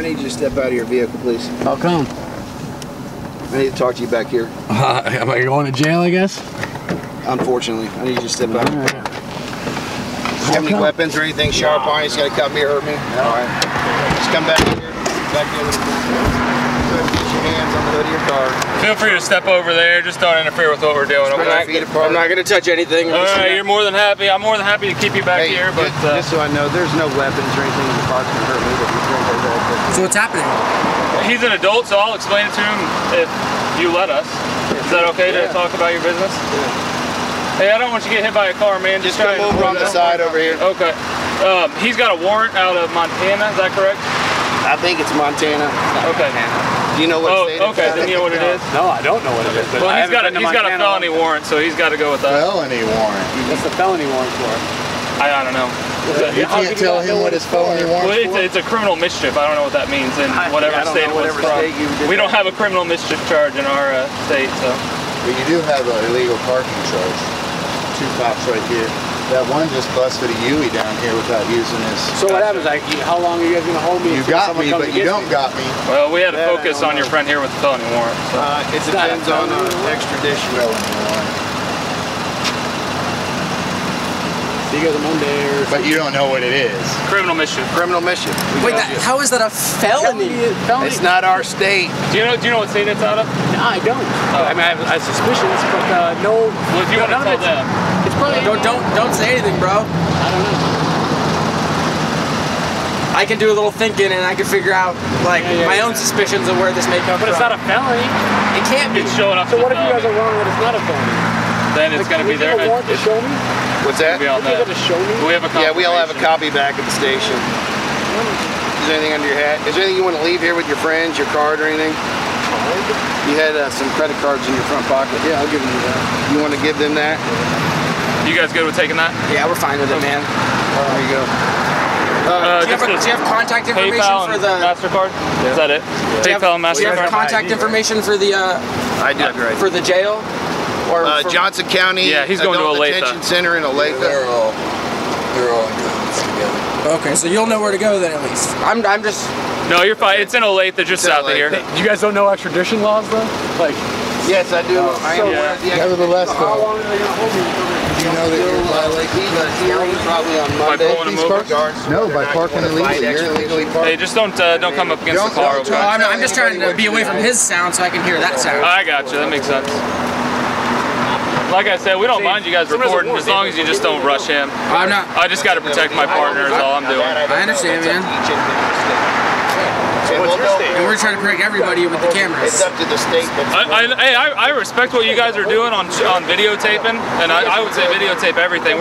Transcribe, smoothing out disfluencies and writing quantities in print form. I need you to step out of your vehicle, please. How come? I need to talk to you back here. Am I going to jail, I guess? Unfortunately. I need you to step out. Right. Have any weapons or anything sharp on you? It's going to cut me or hurt me? All right. Just come back here. Back here. Put your hands on the hood of your car. Feel free to step over there. Just don't interfere with what we're doing. I'm not going to touch anything. All right. You're more than happy. I'm more than happy to keep you back here. But just so I know, there's no weapons or anything in the car that's going to hurt me. So what's happening? He's an adult, so I'll explain it to him if you let us. Is that okay to talk about your business? Yeah. Hey, I don't want you to get hit by a car, man. Just come over on the side over here. Okay. He's got a warrant out of Montana, is that correct? I think it's Montana. Okay. Do you know what state it is? Okay, then you know what it is? No, I don't know what it is. Well, he's got a felony warrant, so he's got to go with us. Felony warrant? What's the felony warrant for? I don't know. You can't tell him what his felony warrant is. It's a criminal mischief. I don't know what that means in whatever state it was from. We don't have a criminal mischief charge in our state, so. But you do have an illegal parking charge. Two cops right here. That one just busted a Huey down here without using his. So what happens? How long are you guys going to hold me? You got me, but you don't got me. Well, we had to focus on your friend here with the felony warrant. It depends on the extradition felony warrant. See you guys on Monday or something. But you don't know what it is. Criminal mischief. Criminal mischief. Wait, how is that a felony? It's not our state. Do you know what state it's out of? No, I don't. I mean, I have suspicions, but no. Well, if you want to tell them. It's probably, don't say anything, bro. I don't know. I can do a little thinking and I can figure out like my own suspicions of where this may come from. But it's not a felony. It can't be. It's showing up. So what if you guys are wrong that it's not a felony? Then it's going to be there. You want to show me? What's that? We all have a copy back at the station. Is there anything under your hat? Is there anything you want to leave here with your friends, your card or anything? You had some credit cards in your front pocket. Yeah, I'll give you that. You want to give them that? You guys good with taking that? Yeah, we're fine with it, man. There you go. Do you have contact information for the MasterCard? Yeah. Is that it? Yeah. PayPal and MasterCard. Do you have contact information for the for the jail? Johnson County Detention Center in Olathe. Yeah, they're all in this together. Okay, so you'll know where to go then at least. I'm just... No, you're fine. It's in Olathe, just south of here. You guys don't know extradition laws though? Like... Yes, I do. Nevertheless, though, you know that you're probably on Monday. By parking illegally. Hey, just don't come up against the car. Okay? I'm just trying to be away from his sound so I can hear that sound. I got you. That makes sense. Like I said, we don't mind you guys recording as long as you just don't rush him. I'm not. I just got to protect my partner is all I'm doing. I understand, man. And we're trying to protect everybody with the cameras. It's up to the state. I respect what you guys are doing on videotaping, and I would say videotape everything.